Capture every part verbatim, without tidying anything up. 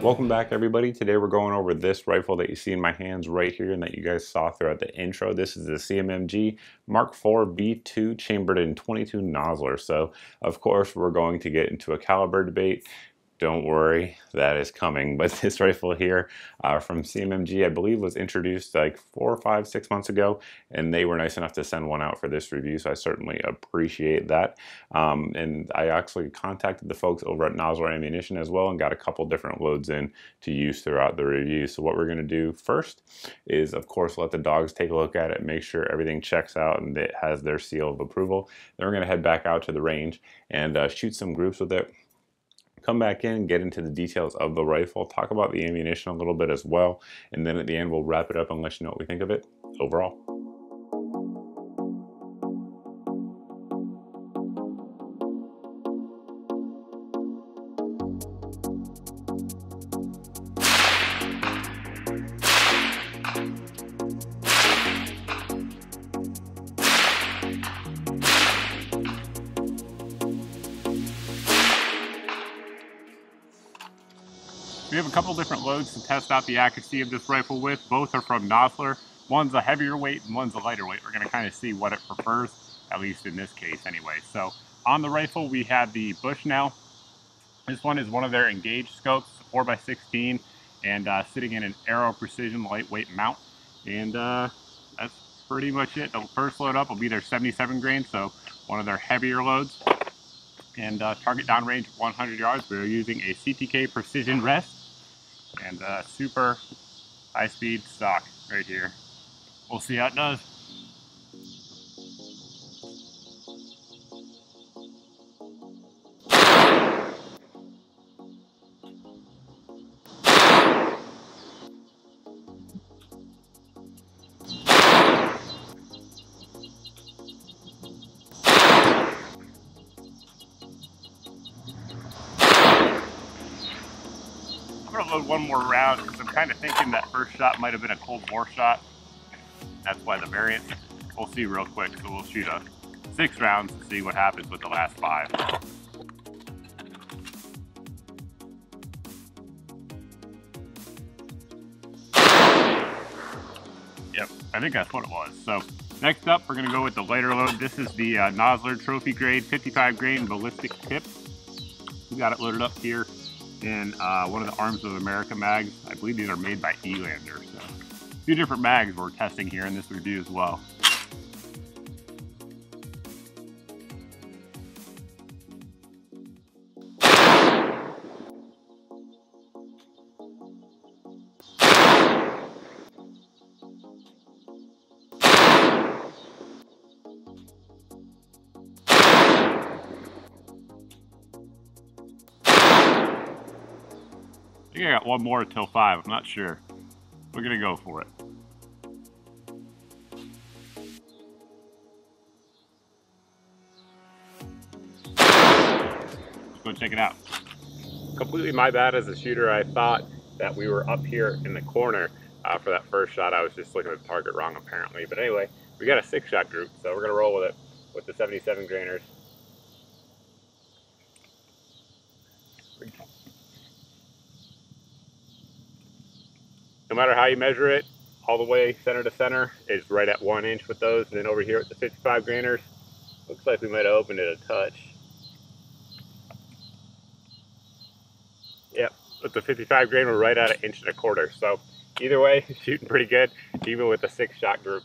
Welcome back, everybody. Today we're going over this rifle that you see in my hands right here and that you guys saw throughout the intro. This is the C M M G Mark four B two chambered in twenty-two Nosler. So of course we're going to get into a caliber debate. Don't worry, that is coming. But this rifle here uh, from C M M G, I believe, was introduced like four, five, six months ago, and they were nice enough to send one out for this review, so I certainly appreciate that. Um, and I actually contacted the folks over at Nosler Ammunition as well and got a couple different loads in to use throughout the review. So what we're going to do first is, of course, let the dogs take a look at it, make sure everything checks out and it has their seal of approval. Then we're going to head back out to the range and uh, shoot some groups with it. Come back in, get into the details of the rifle, talk about the ammunition a little bit as well, and then at the end we'll wrap it up and let you know what we think of it overall. We have a couple different loads to test out the accuracy of this rifle with. Both are from Nosler. One's a heavier weight and one's a lighter weight. We're going to kind of see what it prefers, at least in this case anyway. So on the rifle, we have the Bushnell. This one is one of their engaged scopes, four by sixteen, and uh, sitting in an Aero Precision lightweight mount. And uh, that's pretty much it. The first load up will be their seventy-seven grain, so one of their heavier loads. And uh, target down range of one hundred yards. We're using a C T K Precision rest. And uh, super high-speed stock right here. We'll see how it does. Load one more round because I'm kind of thinking that first shot might have been a Cold War shot. That's why the variant. We'll see real quick. So we'll shoot a six rounds to see what happens with the last five. Yep, I think that's what it was. So next up, we're going to go with the lighter load. This is the uh, Nosler Trophy Grade fifty-five grain ballistic tip. We got it loaded up here in uh, one of the Arms of America mags. I believe these are made by E-Lander. So a few different mags we're testing here in this review as well. I think I got one more till five, I'm not sure. We're gonna go for it. Let's go check it out. Completely my bad as a shooter. I thought that we were up here in the corner uh, for that first shot. I was just looking at the target wrong apparently. But anyway, we got a six shot group, so we're gonna roll with it with the seventy-seven grainers. No matter how you measure it, all the way center to center is right at one inch with those. And then over here at the fifty-five grainers, looks like we might have opened it a touch. Yep, with the fifty-five grain, we're right at an inch and a quarter. So either way, shooting pretty good, even with a six shot group.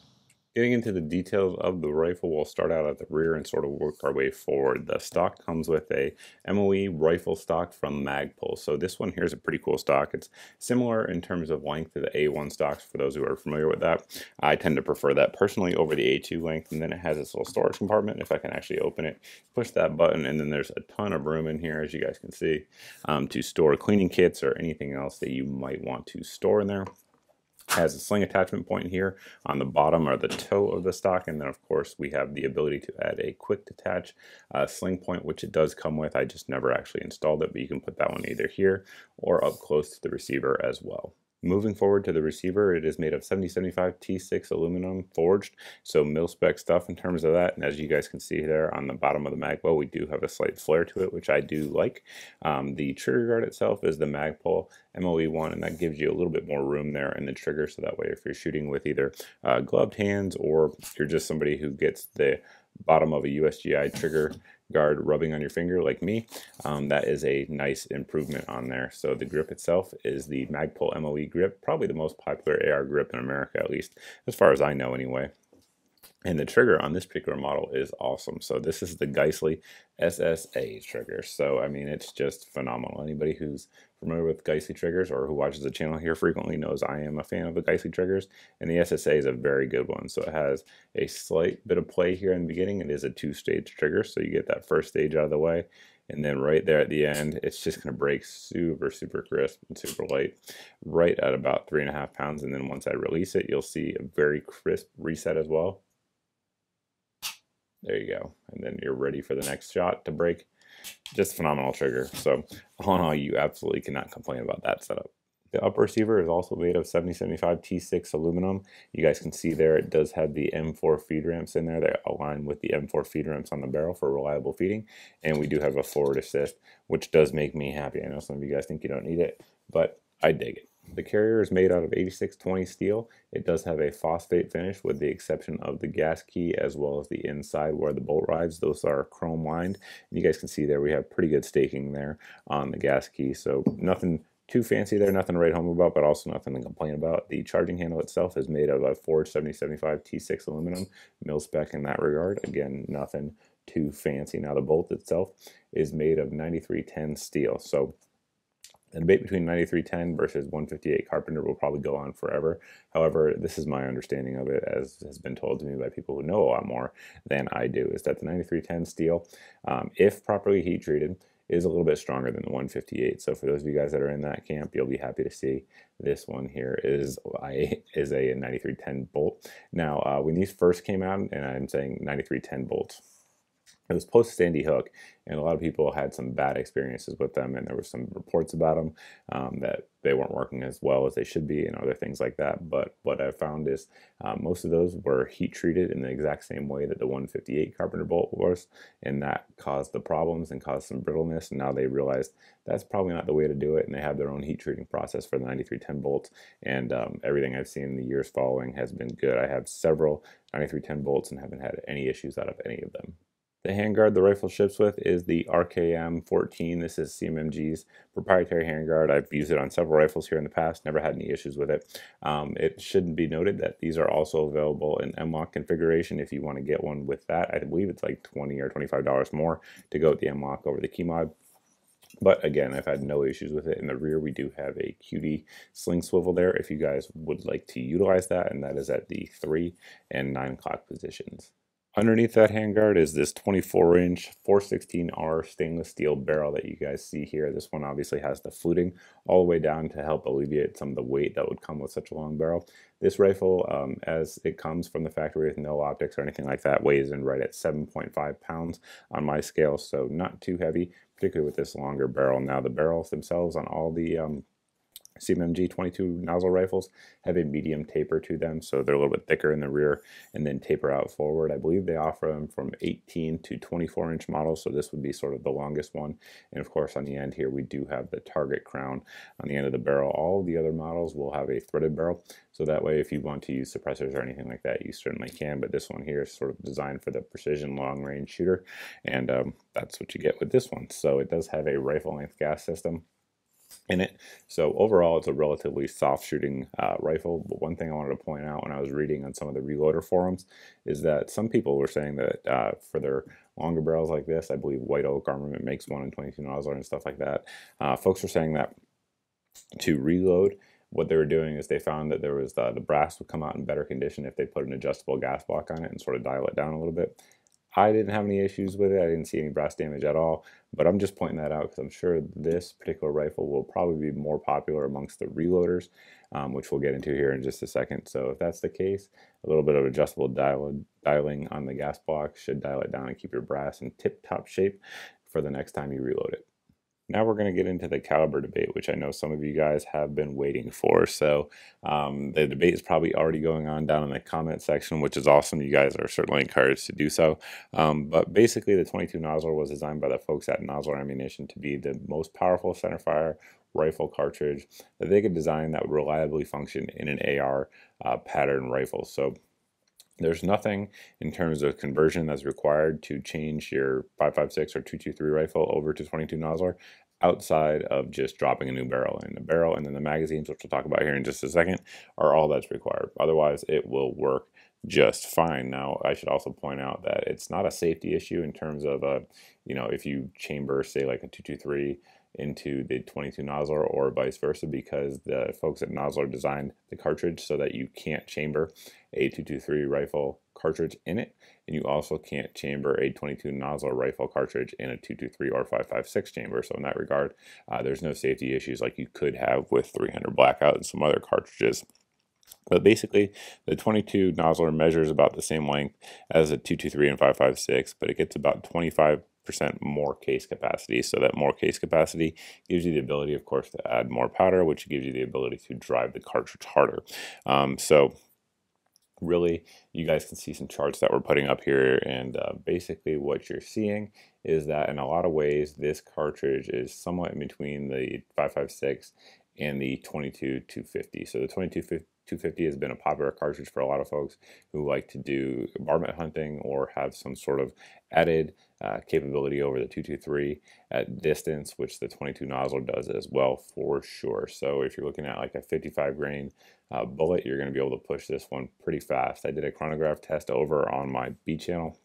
Getting into the details of the rifle, we'll start out at the rear and sort of work our way forward. The stock comes with a M O E rifle stock from Magpul. So this one here is a pretty cool stock. It's similar in terms of length to the A one stocks, for those who are familiar with that. I tend to prefer that personally over the A two length, and then it has this little storage compartment. If I can actually open it, push that button, and then there's a ton of room in here, as you guys can see, um, to store cleaning kits or anything else that you might want to store in there. Has a sling attachment point here on the bottom or the toe of the stock, and then of course we have the ability to add a quick detach uh, sling point, which it does come with. I just never actually installed it, but you can put that one either here or up close to the receiver as well. Moving forward to the receiver, it is made of seventy seventy-five T six aluminum forged, so mil-spec stuff in terms of that. And as you guys can see there on the bottom of the Magpul, we do have a slight flare to it, which I do like. Um, the trigger guard itself is the Magpul M O E one, and that gives you a little bit more room there in the trigger, so that way if you're shooting with either uh, gloved hands, or if you're just somebody who gets the bottom of a U S G I trigger guard rubbing on your finger like me, um, that is a nice improvement on there. So the grip itself is the Magpul M O E grip, probably the most popular A R grip in America, at least as far as I know anyway. And the trigger on this particular model is awesome. So this is the Geissele S S A trigger. So I mean, it's just phenomenal. Anybody who's familiar with Geissele triggers or who watches the channel here frequently knows I am a fan of the Geissele triggers, and the S S A is a very good one. So it has a slight bit of play here in the beginning. It is a two-stage trigger, so you get that first stage out of the way, and then right there at the end, it's just going to break super, super crisp and super light, right at about three and a half pounds. And then once I release it, you'll see a very crisp reset as well. There you go. And then you're ready for the next shot to break. Just phenomenal trigger. So all in all, you absolutely cannot complain about that setup. The upper receiver is also made of seventy seventy-five T six aluminum. You guys can see there it does have the M four feed ramps in there that align with the M four feed ramps on the barrel for reliable feeding. And we do have a forward assist, which does make me happy. I know some of you guys think you don't need it, but I dig it. The carrier is made out of eighty-six twenty steel. It does have a phosphate finish with the exception of the gas key as well as the inside where the bolt rides. Those are chrome lined. And you guys can see there we have pretty good staking there on the gas key. So nothing too fancy there, nothing to write home about, but also nothing to complain about. The charging handle itself is made of a forged seventy seventy-five T six aluminum, mil-spec in that regard. Again, nothing too fancy. Now the bolt itself is made of ninety-three ten steel. So the debate between ninety-three ten versus one fifty-eight Carpenter will probably go on forever. However, this is my understanding of it, as has been told to me by people who know a lot more than I do, is that the ninety-three ten steel, um, if properly heat treated, is a little bit stronger than the one fifty-eight. So for those of you guys that are in that camp, you'll be happy to see this one here is I is a ninety-three ten bolt. Now, uh, when these first came out, and I'm saying ninety-three ten bolts, it was post Sandy Hook, and a lot of people had some bad experiences with them, and there were some reports about them um, that they weren't working as well as they should be and other things like that. But what I found is uh, most of those were heat treated in the exact same way that the one fifty-eight Carpenter bolt was, and that caused the problems and caused some brittleness. And now they realized that's probably not the way to do it, and they have their own heat treating process for the ninety-three ten bolts. And um, everything I've seen in the years following has been good. I have several ninety-three ten bolts and haven't had any issues out of any of them. The handguard the rifle ships with is the R K M fourteen. This is C M M G's proprietary handguard. I've used it on several rifles here in the past, never had any issues with it. Um, it should be noted that these are also available in M L O C configuration if you want to get one with that. I believe it's like twenty or twenty-five dollars more to go with the M L O C over the key mod. But again, I've had no issues with it. In the rear, we do have a Q D sling swivel there if you guys would like to utilize that, and that is at the three and nine o'clock positions. Underneath that handguard is this twenty-four inch four sixteen R stainless steel barrel that you guys see here. This one obviously has the fluting all the way down to help alleviate some of the weight that would come with such a long barrel. This rifle, um, as it comes from the factory with no optics or anything like that, weighs in right at seven point five pounds on my scale, so not too heavy, particularly with this longer barrel. Now the barrels themselves on all the um, C M M G twenty-two nozzle rifles have a medium taper to them, so they're a little bit thicker in the rear and then taper out forward. I believe they offer them from eighteen to twenty-four inch models, so this would be sort of the longest one. And of course, on the end here, we do have the target crown on the end of the barrel. All the other models will have a threaded barrel, so that way if you want to use suppressors or anything like that, you certainly can, but this one here is sort of designed for the precision long-range shooter, and um, that's what you get with this one. So it does have a rifle-length gas system in it. So overall, it's a relatively soft shooting uh, rifle. But one thing I wanted to point out when I was reading on some of the reloader forums is that some people were saying that uh, for their longer barrels like this, I believe White Oak Armament makes one in twenty-two Nosler and stuff like that. Uh, folks were saying that to reload, what they were doing is they found that there was the, the brass would come out in better condition if they put an adjustable gas block on it and sort of dial it down a little bit. I didn't have any issues with it. I didn't see any brass damage at all, but I'm just pointing that out because I'm sure this particular rifle will probably be more popular amongst the reloaders, um, which we'll get into here in just a second. So if that's the case, a little bit of adjustable dial dialing on the gas block should dial it down and keep your brass in tip-top shape for the next time you reload it. Now we're going to get into the caliber debate, which I know some of you guys have been waiting for. So um, the debate is probably already going on down in the comment section, which is awesome. You guys are certainly encouraged to do so. Um, but basically, the twenty-two Nosler was designed by the folks at Nosler Ammunition to be the most powerful centerfire rifle cartridge that they could design that would reliably function in an A R uh, pattern rifle. So there's nothing in terms of conversion that's required to change your five five six or two two three rifle over to twenty-two Nosler outside of just dropping a new barrel. And the barrel and then the magazines, which we'll talk about here in just a second, are all that's required. Otherwise, it will work just fine. Now, I should also point out that it's not a safety issue in terms of, a, you know, if you chamber, say, like a two two three into the twenty-two Nosler or vice versa, because the folks at Nosler designed the cartridge so that you can't chamber a two two three rifle cartridge in it, and you also can't chamber a twenty-two Nosler rifle cartridge in a two two three or five five six chamber. So in that regard, uh, there's no safety issues like you could have with three hundred Blackout and some other cartridges. But basically, the twenty-two Nosler measures about the same length as a two two three and five five six, but it gets about twenty-five percent more case capacity. So that more case capacity gives you the ability, of course, to add more powder, which gives you the ability to drive the cartridge harder. Um, so really, you guys can see some charts that we're putting up here, and uh, basically what you're seeing is that in a lot of ways this cartridge is somewhat in between the five five six and the twenty-two two fifty. So the twenty-two two fifty has been a popular cartridge for a lot of folks who like to do varmint hunting or have some sort of added uh, capability over the two two three at distance, which the twenty-two Nosler does as well for sure. So if you're looking at like a fifty-five grain uh, bullet, you're going to be able to push this one pretty fast. I did a chronograph test over on my B channel,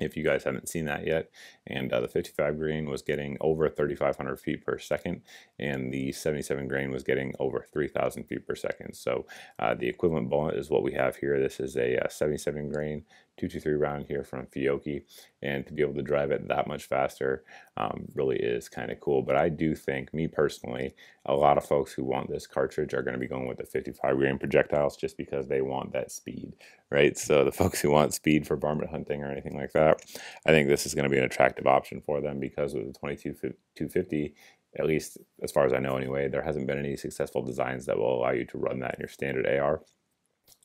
if you guys haven't seen that yet, and uh, the fifty-five grain was getting over thirty-five hundred feet per second, and the seventy-seven grain was getting over three thousand feet per second. So uh, the equivalent bullet is what we have here. This is a, a seventy-seven grain two two three round here from Fiocchi, and to be able to drive it that much faster um, really is kind of cool. But I do think, me personally, a lot of folks who want this cartridge are going to be going with the fifty-five grain projectiles just because they want that speed, right? So the folks who want speed for varmint hunting or anything like that, I think this is going to be an attractive option for them, because with the twenty-two two fifty, at least as far as I know anyway, there hasn't been any successful designs that will allow you to run that in your standard A R.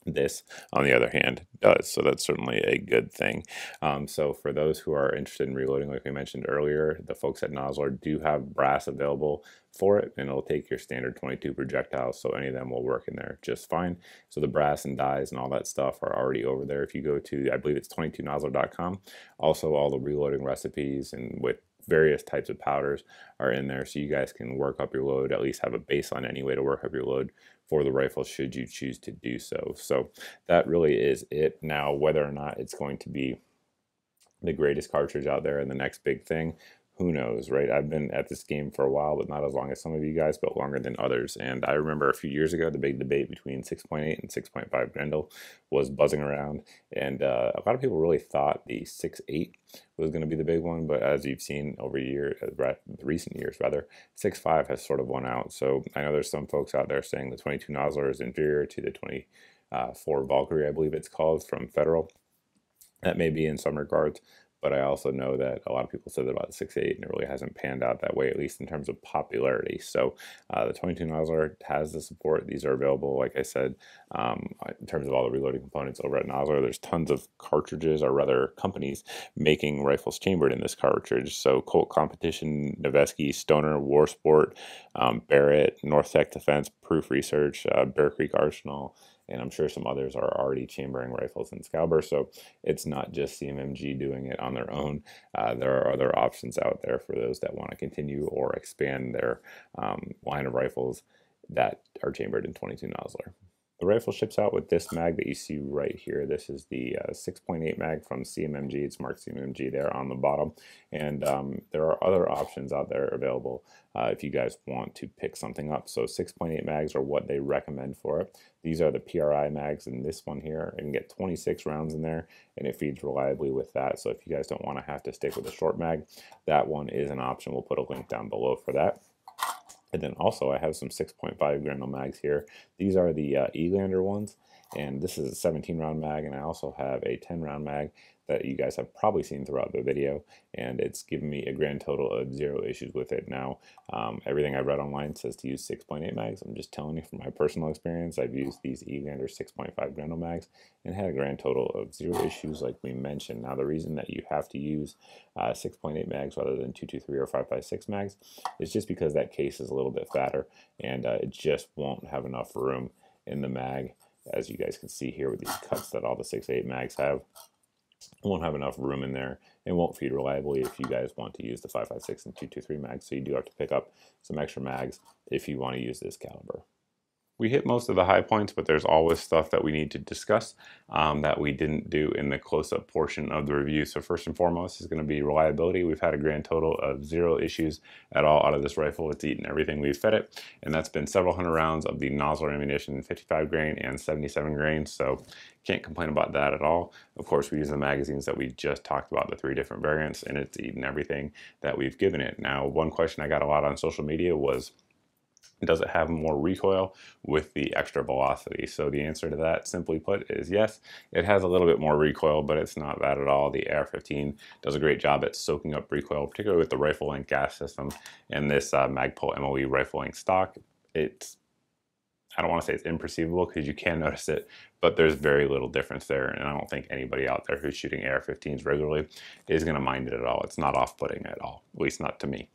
This, on the other hand, does, so that's certainly a good thing. Um, so for those who are interested in reloading, like we mentioned earlier, the folks at Nosler do have brass available for it, and it'll take your standard twenty-two projectiles, so any of them will work in there just fine. So the brass and dies and all that stuff are already over there. If you go to, I believe it's twenty-two nosler dot com, also all the reloading recipes and with various types of powders are in there, so you guys can work up your load, at least have a baseline anyway to work up your load for the rifle should you choose to do so. So that really is it. Now, whether or not it's going to be the greatest cartridge out there and the next big thing, who knows, right? I've been at this game for a while, but not as long as some of you guys, but longer than others. And I remember a few years ago, the big debate between six point eight and six point five Grendel was buzzing around. And uh, a lot of people really thought the six point eight was going to be the big one. But as you've seen over year, recent years, rather, six point five has sort of won out. So I know there's some folks out there saying the twenty-two Nosler is inferior to the twenty-four Valkyrie, I believe it's called, from Federal. That may be in some regards. But I also know that a lot of people said that about the six point eight, and it really hasn't panned out that way, at least in terms of popularity. So uh, the twenty-two Nosler has the support. These are available, like I said, um, in terms of all the reloading components over at Nosler. There's tons of cartridges, or rather companies, making rifles chambered in this cartridge. So Colt Competition, Noveske, Stoner, Warsport, um, Barrett, North Tech Defense, Proof Research, uh, Bear Creek Arsenal, and I'm sure some others are already chambering rifles in Scalber, so it's not just C M M G doing it on their own. Uh, there are other options out there for those that want to continue or expand their um, line of rifles that are chambered in twenty-two Nosler. The rifle ships out with this mag that you see right here. This is the uh, six point eight mag from C M M G. It's marked C M M G there on the bottom. And um, there are other options out there available uh, if you guys want to pick something up. So six point eight mags are what they recommend for it. These are the P R I mags, and this one here, you can get twenty-six rounds in there, and it feeds reliably with that. So if you guys don't want to have to stick with a short mag, that one is an option. We'll put a link down below for that. And then also I have some six point five Grendel mags here. These are the uh, E-Lander ones, and this is a seventeen round mag, and I also have a ten round mag. that you guys have probably seen throughout the video, and it's given me a grand total of zero issues with it now. Um, everything I've read online says to use six point eight mags. I'm just telling you from my personal experience, I've used these E-Lander six point five Grendel mags and had a grand total of zero issues like we mentioned. Now the reason that you have to use uh, six point eight mags rather than two twenty-three or five fifty-six mags is just because that case is a little bit fatter, and uh, it just won't have enough room in the mag, as you guys can see here with these cuts that all the six point eight mags have. Won't have enough room in there and won't feed reliably if you guys want to use the five fifty-six and two twenty-three mags, so you do have to pick up some extra mags if you want to use this caliber. We hit most of the high points, but there's always stuff that we need to discuss um, that we didn't do in the close-up portion of the review. So first and foremost is going to be reliability. We've had a grand total of zero issues at all out of this rifle. It's eaten everything we've fed it, and that's been several hundred rounds of the Nosler ammunition, fifty-five grain and seventy-seven grain, so can't complain about that at all. Of course, we use the magazines that we just talked about, the three different variants, and it's eaten everything that we've given it. Now, one question I got a lot on social media was, does it have more recoil with the extra velocity? So the answer to that, simply put, is yes. It has a little bit more recoil, but it's not bad at all. The A R fifteen does a great job at soaking up recoil, particularly with the rifle link gas system and this uh, Magpul M O E rifle link stock. It's, I don't want to say it's imperceivable because you can notice it, but there's very little difference there, and I don't think anybody out there who's shooting A R fifteens regularly is going to mind it at all. It's not off-putting at all, at least not to me.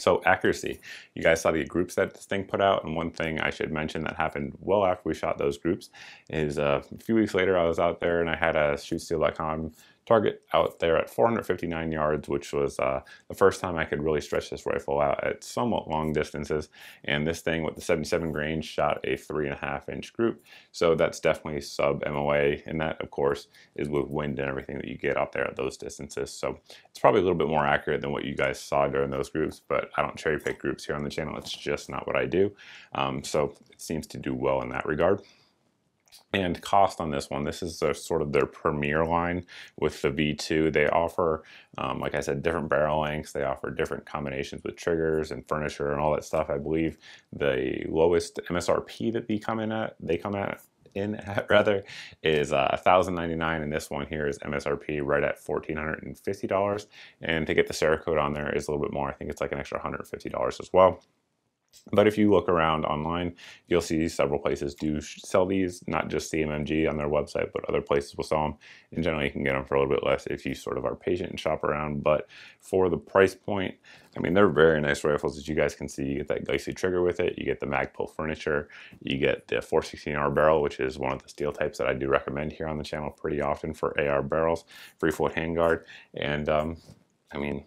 So accuracy, you guys saw the groups that this thing put out, and one thing I should mention that happened well after we shot those groups is uh, a few weeks later I was out there and I had a shoot steel dot com target out there at four hundred fifty-nine yards, which was uh, the first time I could really stretch this rifle out at somewhat long distances, and this thing with the seventy-seven grain shot a three and a half inch group, so that's definitely sub M O A, and that of course is with wind and everything that you get out there at those distances, so it's probably a little bit more accurate than what you guys saw during those groups, but I don't cherry pick groups here on the channel, it's just not what I do, um, so it seems to do well in that regard. And cost on this one, this is a, sort of their premier line with the B two. They offer, um, like I said, different barrel lengths. They offer different combinations with triggers and furniture and all that stuff. I believe the lowest M S R P that they come in at, they come at in at rather is uh, one thousand ninety-nine dollars, and this one here is M S R P right at one thousand four hundred fifty dollars. And to get the Cerakote on there is a little bit more. I think it's like an extra one hundred fifty dollars as well. But if you look around online, you'll see several places do sell these, not just C M M G on their website, but other places will sell them. In general, you can get them for a little bit less if you sort of are patient and shop around. But for the price point, I mean, they're very nice rifles, as you guys can see. You get that Geissele trigger with it, you get the Magpul furniture, you get the four sixteen R barrel, which is one of the steel types that I do recommend here on the channel pretty often for A R barrels, free float handguard, and um, I mean,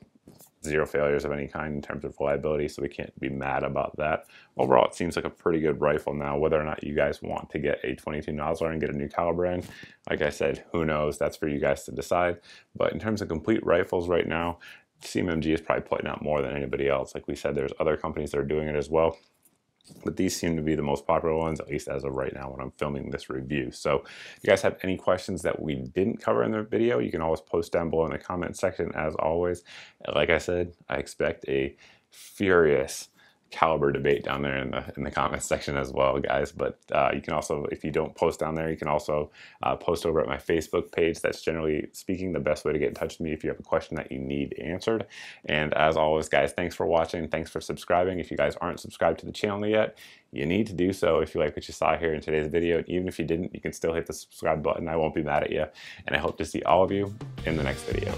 zero failures of any kind in terms of reliability, so we can't be mad about that. Overall, it seems like a pretty good rifle. Now, whether or not you guys want to get a twenty-two Nosler and get a new caliber in, like I said, who knows? That's for you guys to decide. But in terms of complete rifles right now, C M M G is probably putting out more than anybody else. Like we said, there's other companies that are doing it as well, but these seem to be the most popular ones, at least as of right now when I'm filming this review. So if you guys have any questions that we didn't cover in the video, you can always post down below in the comment section. As always, like I said, I expect a furious caliber debate down there in the in the comments section as well, guys, but uh, you can also, if you don't post down there, you can also uh, post over at my Facebook page. That's generally speaking the best way to get in touch with me if you have a question that you need answered. And as always, guys, thanks for watching, thanks for subscribing. If you guys aren't subscribed to the channel yet, you need to do so if you like what you saw here in today's video, and even if you didn't, you can still hit the subscribe button. I won't be mad at you, and I hope to see all of you in the next video.